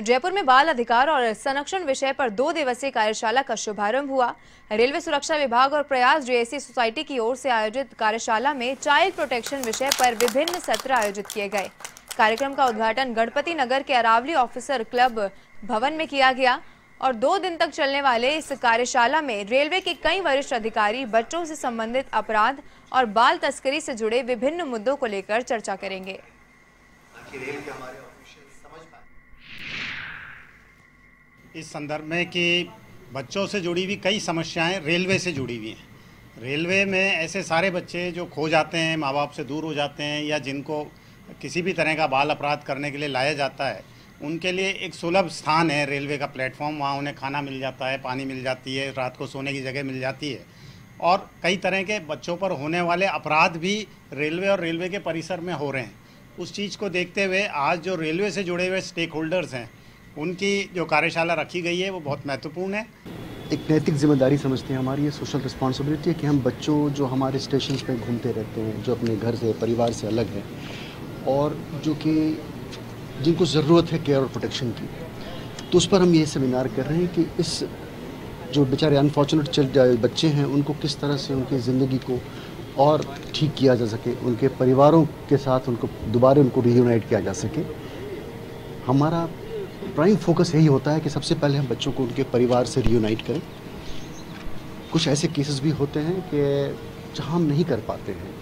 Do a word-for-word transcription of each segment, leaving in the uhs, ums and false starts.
जयपुर में बाल अधिकार और संरक्षण विषय पर दो दिवसीय कार्यशाला का शुभारंभ हुआ। रेलवे सुरक्षा विभाग और प्रयास जेएसी सोसाइटी की ओर से आयोजित कार्यशाला में चाइल्ड प्रोटेक्शन विषय पर विभिन्न सत्र आयोजित किए गए। कार्यक्रम का उद्घाटन गणपति नगर के अरावली ऑफिसर क्लब भवन में किया गया और दो दिन तक चलने वाले इस कार्यशाला में रेलवे के कई वरिष्ठ अधिकारी बच्चों से संबंधित अपराध और बाल तस्करी से जुड़े विभिन्न मुद्दों को लेकर चर्चा करेंगे। इस संदर्भ में कि बच्चों से जुड़ी हुई कई समस्याएं रेलवे से जुड़ी हुई हैं। रेलवे में ऐसे सारे बच्चे जो खो जाते हैं, माँ बाप से दूर हो जाते हैं या जिनको किसी भी तरह का बाल अपराध करने के लिए लाया जाता है, उनके लिए एक सुलभ स्थान है रेलवे का प्लेटफॉर्म। वहाँ उन्हें खाना मिल जाता है, पानी मिल जाती है, रात को सोने की जगह मिल जाती है और कई तरह के बच्चों पर होने वाले अपराध भी रेलवे और रेलवे के परिसर में हो रहे हैं। उस चीज़ को देखते हुए आज जो रेलवे से जुड़े हुए स्टेक होल्डर्स हैं उनकी जो कार्यशाला रखी गई है वो बहुत महत्वपूर्ण है। एक नैतिक जिम्मेदारी समझते हैं हमारी, ये सोशल रिस्पॉन्सिबिलिटी है कि हम बच्चों जो हमारे स्टेशन पे घूमते रहते हैं, जो अपने घर से परिवार से अलग हैं और जो कि जिनको ज़रूरत है केयर और प्रोटेक्शन की, तो उस पर हम ये सेमिनार कर रहे हैं कि इस जो बेचारे अनफॉर्चुनेट बच्चे हैं उनको किस तरह से उनकी ज़िंदगी को और ठीक किया जा सके, उनके परिवारों के साथ उनको दोबारा उनको रियूनाइट किया जा सके। हमारा प्राइम फोकस यही होता है कि सबसे पहले हम बच्चों को उनके परिवार से रियूनाइट करें। कुछ ऐसे केसेस भी होते हैं कि जहाँ हम नहीं कर पाते हैं,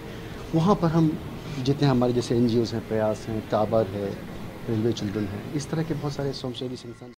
वहाँ पर हम जितने हमारे जैसे एन जी ओज़ हैं, प्रयास हैं, ताबर है, प्रिल्वे चुडन है, इस तरह के बहुत सारे स्वयंसेवी संस्थान।